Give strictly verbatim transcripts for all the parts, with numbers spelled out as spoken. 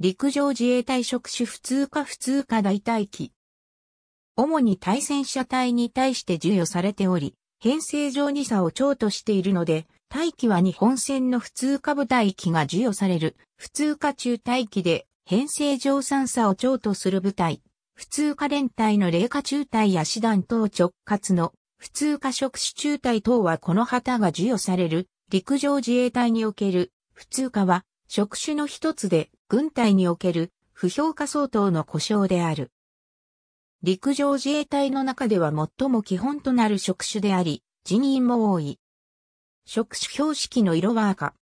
陸上自衛隊職種普通科普通科大隊機。主に対戦車隊に対して授与されており、編成上に差を長としているので、大機は日本戦の普通科部隊機が授与される、普通科中隊機で、編成上三差を長とする部隊、普通科連隊の零科中隊や師団等直轄の、普通科職種中隊等はこの旗が授与される、陸上自衛隊における、普通科は、職種の一つで、軍隊における、不評価相当の呼称である。陸上自衛隊の中では最も基本となる職種であり、人員も多い。職種標識の色は赤。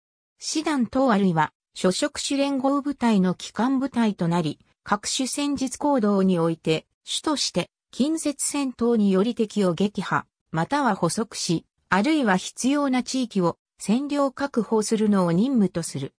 師団等あるいは、諸職種連合部隊の旗艦部隊となり、各種戦術行動において、主として、近接戦闘により敵を撃破、または捕捉し、あるいは必要な地域を占領確保するのを任務とする。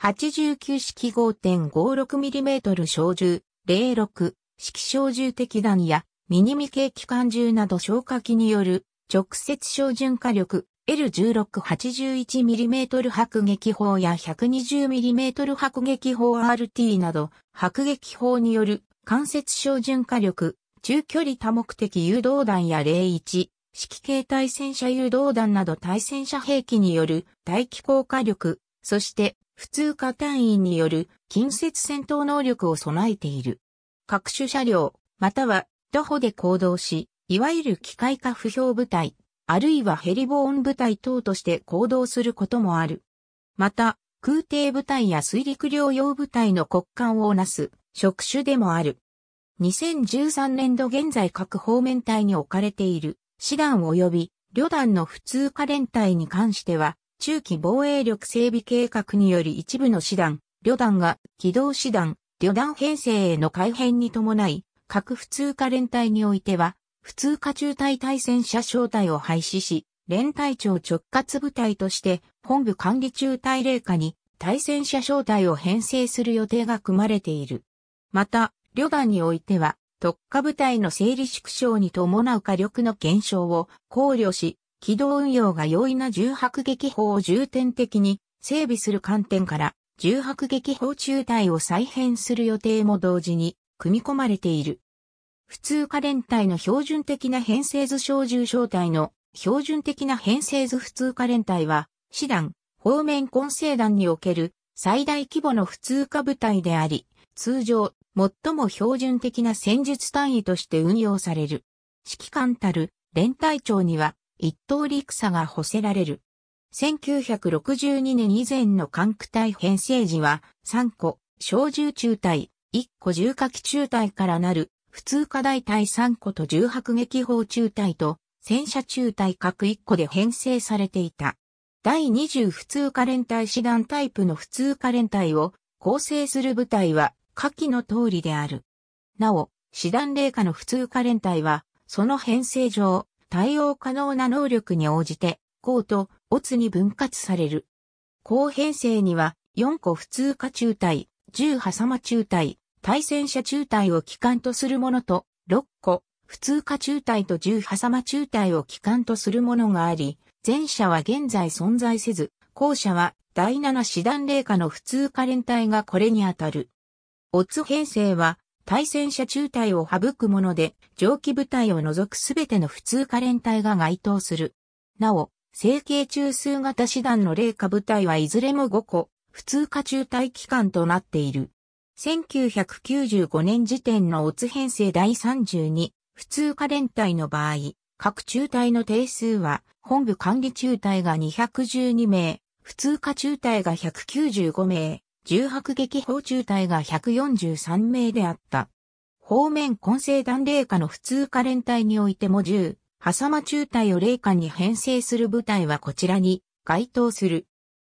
はちじゅうきゅう式 ごてんごろくミリメートル 小銃、ゼロろく式小銃敵弾やミニミ系機関銃など消火器による直接照準火力 エルじゅうろく はちじゅういちミリメートル 迫撃砲や ひゃくにじゅうミリメートル 迫撃砲 アールティー など迫撃砲による間接照準火力中距離多目的誘導弾やゼロいち式系対戦車誘導弾など対戦車兵器による大機降火力、そして普通科隊員による近接戦闘能力を備えている。各種車両、または徒歩で行動し、いわゆる機械化不評部隊、あるいはヘリボーン部隊等として行動することもある。また、空挺部隊や水陸両用部隊の骨幹をなす職種でもある。にせんじゅうさんねん度現在各方面隊に置かれている師団及び旅団の普通科連隊に関しては、中期防衛力整備計画により一部の師団、旅団が機動師団、旅団編成への改編に伴い、各普通科連隊においては、普通科中隊対戦車小隊を廃止し、連隊長直轄部隊として、本部管理中隊零課に対戦車小隊を編成する予定が組まれている。また、旅団においては、特化部隊の整理縮小に伴う火力の減少を考慮し、機動運用が容易な重迫撃砲を重点的に整備する観点から、重迫撃砲中隊を再編する予定も同時に組み込まれている。普通科連隊の標準的な編成図小銃小隊の標準的な編成図普通科連隊は、師団、方面混成団における最大規模の普通科部隊であり、通常、最も標準的な戦術単位として運用される。指揮官たる連隊長には一等陸佐が補せられる。せんきゅうひゃくろくじゅうにねん以前の管区隊編成時はさんこ小銃中隊、いっこ重火器中隊からなる普通科大隊さんことと重迫撃砲中隊と戦車中隊各いっこで編成されていた。だいにじゅう普通科連隊師団タイプの普通科連隊を構成する部隊は下記の通りである。なお、師団零課の普通科連隊はその編成上対応可能な能力に応じて甲と乙に分割される。甲編成にはよんこ普通科中隊、銃狭間中隊、対戦車中隊を旗艦とするものとろっこ普通科中隊と銃狭間中隊を旗艦とするものがあり、前者は現在存在せず、後者はだいなな師団零課の普通科連隊がこれにあたる。乙編成は対戦車中隊を省くもので、上記部隊を除くすべての普通科連隊が該当する。なお、成形中枢型師団の零課部隊はいずれもごこ、普通科中隊機関となっている。せんきゅうひゃくきゅうじゅうごねん時点の乙編成だいさんじゅうに、普通科連隊の場合、各中隊の定数は、本部管理中隊がにひゃくじゅうにめい、普通科中隊がひゃくきゅうじゅうごめい、重迫撃砲中隊がひゃくよんじゅうさんめいであった。方面混成団零課の普通科連隊においても銃、狭間中隊を零課に編成する部隊はこちらに該当する。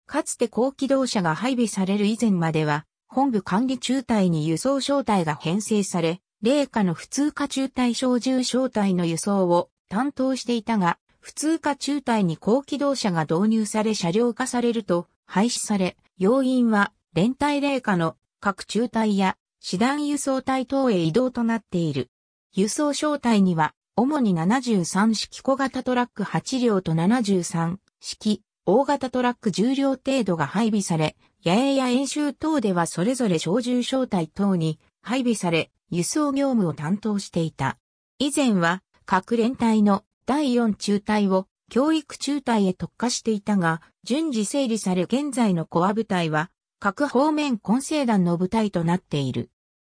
かつて高機動車が配備される以前までは、本部管理中隊に輸送小隊が編成され、零課の普通科中隊小銃小隊の輸送を担当していたが、普通科中隊に高機動車が導入され車両化されると廃止され、要員は、連隊零課の各中隊や師団輸送隊等へ移動となっている。輸送小隊には主にななじゅうさん式小型トラックはちりょうとななじゅうさん式大型トラックじゅうりょう程度が配備され、野営や演習等ではそれぞれ小銃小隊等に配備され、輸送業務を担当していた。以前は各連隊のだいよん中隊を教育中隊へ特化していたが、順次整理され現在のコア部隊は各方面混成団の部隊となっている。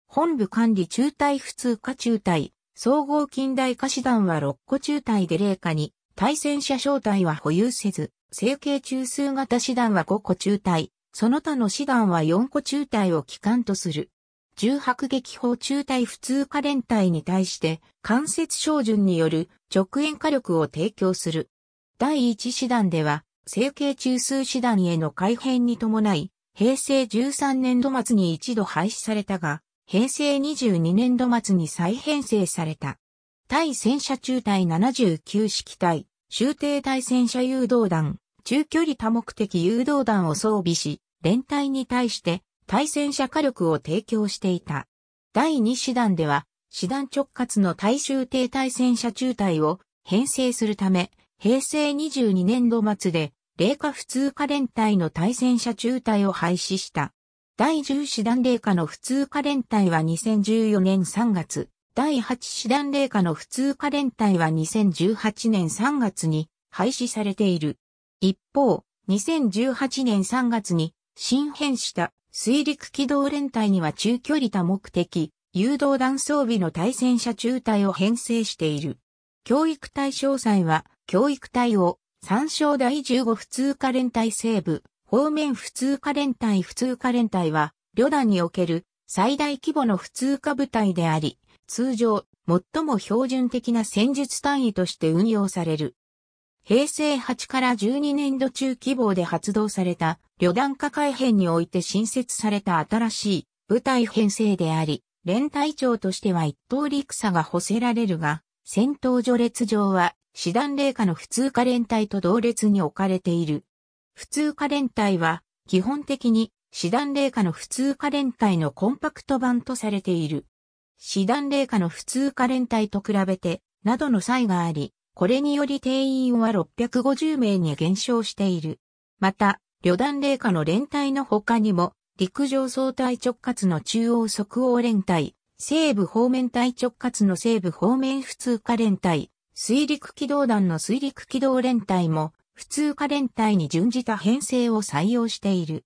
本部管理中隊普通科中隊、総合近代科師団はろっこ中隊で零課に、対戦車小隊は保有せず、成形中枢型師団はごこ中隊、その他の師団はよんこ中隊を機関とする。銃迫撃砲中隊普通科連隊に対して、間接照準による直縁火力を提供する。だいいち師団では、成形中枢師団への改編に伴い、平成じゅうさんねんど末に一度廃止されたが、平成にじゅうにねんど末に再編成された。対戦車中隊ななじゅうきゅう式隊、終艇対戦車誘導弾、中距離多目的誘導弾を装備し、連隊に対して対戦車火力を提供していた。だいに師団では、師団直轄の対終艇対戦車中隊を編成するため、平成にじゅうにねんど末で、零課普通科連隊の対戦車中隊を廃止した。だいじゅう師団零課の普通科連隊はにせんじゅうよねんさんがつ、だいはち師団零課の普通科連隊はにせんじゅうはちねんさんがつに廃止されている。一方、にせんじゅうはちねんさんがつに新編した水陸機動連隊には中距離多目的誘導弾装備の対戦車中隊を編成している。教育隊詳細は教育隊を参照だいじゅうご普通科連隊西部方面普通科連隊普通科連隊は旅団における最大規模の普通科部隊であり、通常最も標準的な戦術単位として運用される。平成はちからじゅうにねんど中規模で発動された旅団化改編において新設された新しい部隊編成であり、連隊長としては一等陸佐が補せられるが、戦闘序列上は師団零課の普通科連隊と同列に置かれている。普通科連隊は基本的に師団零課の普通科連隊のコンパクト版とされている。師団零課の普通科連隊と比べてなどの差異があり、これにより定員はろっぴゃくごじゅうめいに減少している。また、旅団零課の連隊の他にも、陸上総隊直轄の中央即応連隊、西部方面隊直轄の西部方面普通科連隊、水陸機動団の水陸機動連隊も、普通科連隊に準じた編成を採用している。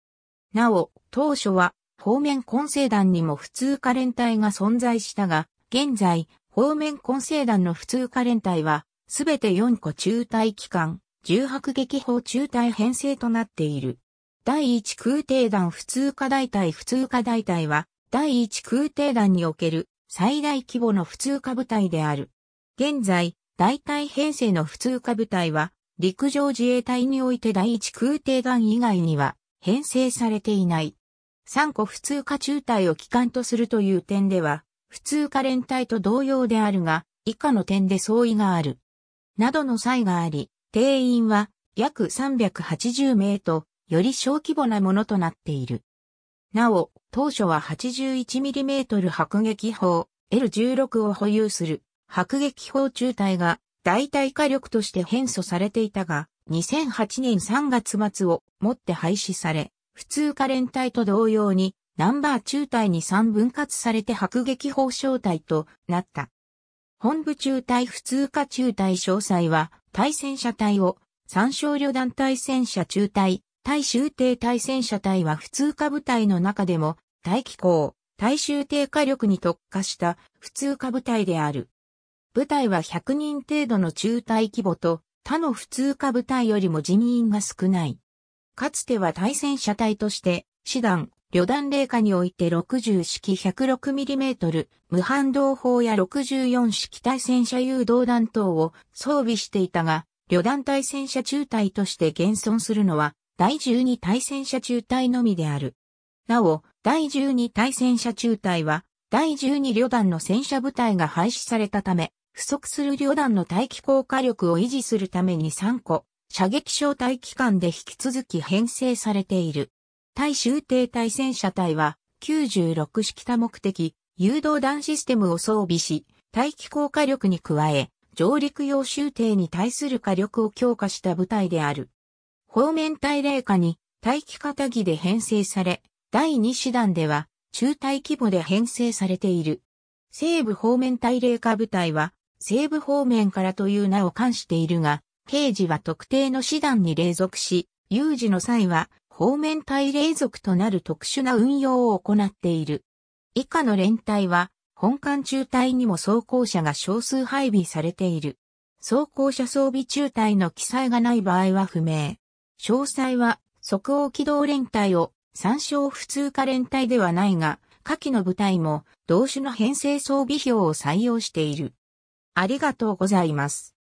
なお、当初は方面混成団にも普通科連隊が存在したが、現在、方面混成団の普通科連隊は、すべてよんこ中隊機関、銃迫撃砲中隊編成となっている。だいいち空挺団普通科大隊普通科大隊は、だいいち空挺団における最大規模の普通科部隊である。現在、大隊編成の普通科部隊は、陸上自衛隊においてだいいち空挺団以外には編成されていない。さんこ普通科中隊を機関とするという点では、普通科連隊と同様であるが、以下の点で相違がある。などの際があり、定員は約さんびゃくはちじゅうめいと、より小規模なものとなっている。なお、当初は はちじゅういちミリ 迫撃砲 エルじゅうろく を保有する迫撃砲中隊が、代替火力として編組されていたが、にせんはちねんさんがつ末をもって廃止され、普通科連隊と同様に、ナンバー中隊にさん分割されて迫撃砲小隊となった。本部中隊普通科中隊詳細は、対戦車隊を、参照旅団対戦車中隊、対終艇対戦車隊は普通科部隊の中でも、対機構、対終艇火力に特化した普通科部隊である。部隊はひゃくにん程度の中隊規模と他の普通科部隊よりも人員が少ない。かつては対戦車隊として、師団、旅団零課においてろくじゅう式 ひゃくろくミリ 無反動砲やろくじゅうよん式対戦車誘導弾等を装備していたが、旅団対戦車中隊として現存するのはだいじゅうに対戦車中隊のみである。なお、だいじゅうに対戦車中隊はだいじゅうに旅団の戦車部隊が廃止されたため、不足する旅団の対機構火力を維持するためにさんこ、射撃小隊機関で引き続き編成されている。対終艇対戦車隊は、きゅうじゅうろく式多目的誘導弾システムを装備し、対機構火力に加え、上陸用終艇に対する火力を強化した部隊である。方面対零課に、大気型儀で編成され、だいに師団では中隊規模で編成されている。西部方面対隷化部隊は西部方面からという名を冠しているが、平時は特定の師団に隷属し、有事の際は方面対隷属となる特殊な運用を行っている。以下の連隊は本艦中隊にも装甲車が少数配備されている。装甲車装備中隊の記載がない場合は不明。詳細は即応機動連隊を参照普通科連隊ではないが、下記の部隊も同種の編成装備表を採用している。ありがとうございます。